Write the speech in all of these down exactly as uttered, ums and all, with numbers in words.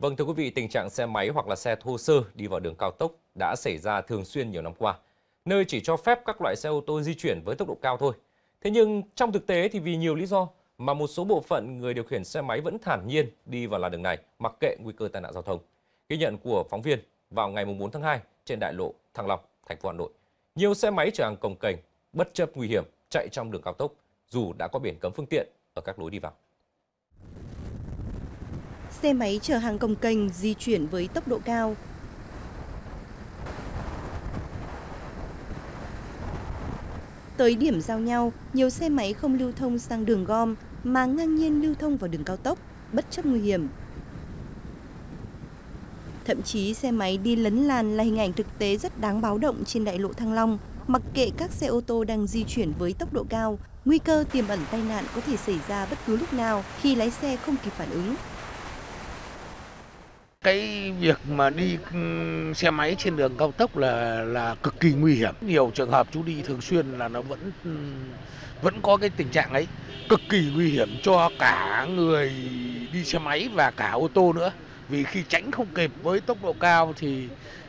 Vâng, thưa quý vị, tình trạng xe máy hoặc là xe thô sơ đi vào đường cao tốc đã xảy ra thường xuyên nhiều năm qua, nơi chỉ cho phép các loại xe ô tô di chuyển với tốc độ cao thôi. Thế nhưng trong thực tế thì vì nhiều lý do mà một số bộ phận người điều khiển xe máy vẫn thản nhiên đi vào làn đường này mặc kệ nguy cơ tai nạn giao thông. Ghi nhận của phóng viên vào ngày mùng bốn tháng hai trên đại lộ Thăng Long, thành phố Hà Nội. Nhiều xe máy chở hàng cồng kềnh, bất chấp nguy hiểm chạy trong đường cao tốc dù đã có biển cấm phương tiện ở các lối đi vào. Xe máy chở hàng cồng kềnh di chuyển với tốc độ cao. Tới điểm giao nhau, nhiều xe máy không lưu thông sang đường gom mà ngang nhiên lưu thông vào đường cao tốc, bất chấp nguy hiểm. Thậm chí xe máy đi lấn làn là hình ảnh thực tế rất đáng báo động trên đại lộ Thăng Long, mặc kệ các xe ô tô đang di chuyển với tốc độ cao. Nguy cơ tiềm ẩn tai nạn có thể xảy ra bất cứ lúc nào khi lái xe không kịp phản ứng. Cái việc mà đi xe máy trên đường cao tốc là là cực kỳ nguy hiểm. Nhiều trường hợp chú đi thường xuyên là nó vẫn vẫn có cái tình trạng ấy, cực kỳ nguy hiểm cho cả người đi xe máy và cả ô tô nữa. Vì khi tránh không kịp với tốc độ cao thì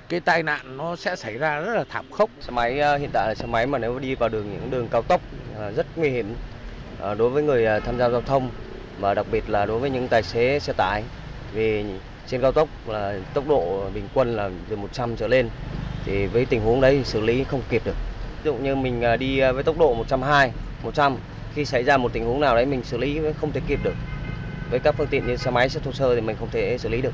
cái tai nạn nó sẽ xảy ra rất là thảm khốc. Xe máy hiện tại là xe máy mà nếu đi vào đường những đường cao tốc rất nguy hiểm đối với người tham gia giao thông, mà đặc biệt là đối với những tài xế xe tải. Vì trên cao tốc là tốc độ bình quân là từ một trăm trở lên thì với tình huống đấy xử lý không kịp được. Ví dụ như mình đi với tốc độ một trăm hai mươi, một trăm, khi xảy ra một tình huống nào đấy mình xử lý không thể kịp được. Với các phương tiện như xe máy, xe thô sơ thì mình không thể xử lý được.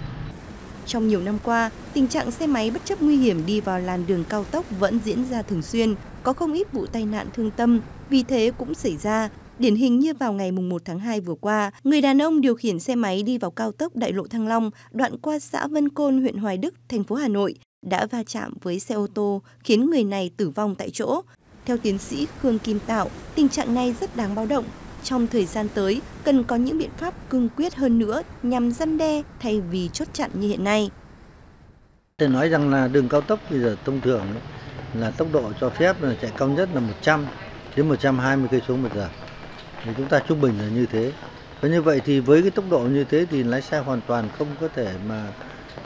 Trong nhiều năm qua, tình trạng xe máy bất chấp nguy hiểm đi vào làn đường cao tốc vẫn diễn ra thường xuyên, có không ít vụ tai nạn thương tâm, vì thế cũng xảy ra. Điển hình như vào ngày mùng một tháng hai vừa qua, người đàn ông điều khiển xe máy đi vào cao tốc đại lộ Thăng Long, đoạn qua xã Vân Côn, huyện Hoài Đức, thành phố Hà Nội, đã va chạm với xe ô tô, khiến người này tử vong tại chỗ. Theo tiến sĩ Khương Kim Tạo, tình trạng này rất đáng báo động. Trong thời gian tới, cần có những biện pháp cương quyết hơn nữa nhằm răn đe thay vì chốt chặn như hiện nay. Để nói rằng là đường cao tốc bây giờ thông thường là tốc độ cho phép là chạy cao nhất là một trăm đến một trăm hai mươi cây số một giờ. Thì chúng ta trung bình là như thế. Và như vậy thì với cái tốc độ như thế thì lái xe hoàn toàn không có thể mà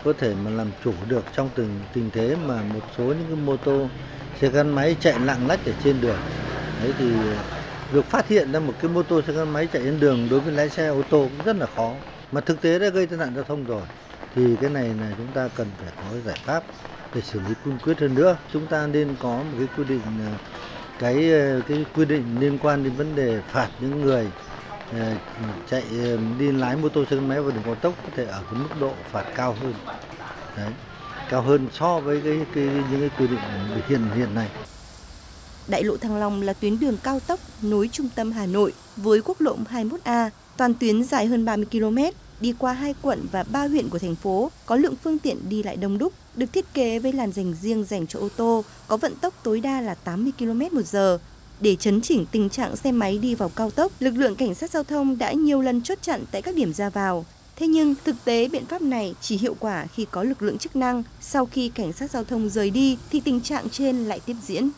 có thể mà làm chủ được trong từng tình thế mà một số những cái mô tô, xe gắn máy chạy lạng lách ở trên đường. Đấy thì việc phát hiện ra một cái mô tô, xe gắn máy chạy trên đường đối với lái xe ô tô cũng rất là khó. Mà thực tế đã gây tai nạn giao thông rồi. Thì cái này là chúng ta cần phải có giải pháp để xử lý cương quyết hơn nữa. Chúng ta nên có một cái quy định cái cái quy định liên quan đến vấn đề phạt những người chạy đi lái mô tô, xe gắn máy vào đường cao tốc có thể ở cái mức độ phạt cao hơn. Đấy, cao hơn so với cái, cái những cái quy định hiện hiện nay. Đại lộ Thăng Long là tuyến đường cao tốc nối trung tâm Hà Nội với quốc lộ hai mươi mốt A, toàn tuyến dài hơn ba mươi ki lô mét, đi qua hai quận và ba huyện của thành phố, có lượng phương tiện đi lại đông đúc, được thiết kế với làn dành riêng dành cho ô tô, có vận tốc tối đa là tám mươi ki lô mét một giờ. Để chấn chỉnh tình trạng xe máy đi vào cao tốc, lực lượng cảnh sát giao thông đã nhiều lần chốt chặn tại các điểm ra vào. Thế nhưng thực tế biện pháp này chỉ hiệu quả khi có lực lượng chức năng. Sau khi cảnh sát giao thông rời đi thì tình trạng trên lại tiếp diễn.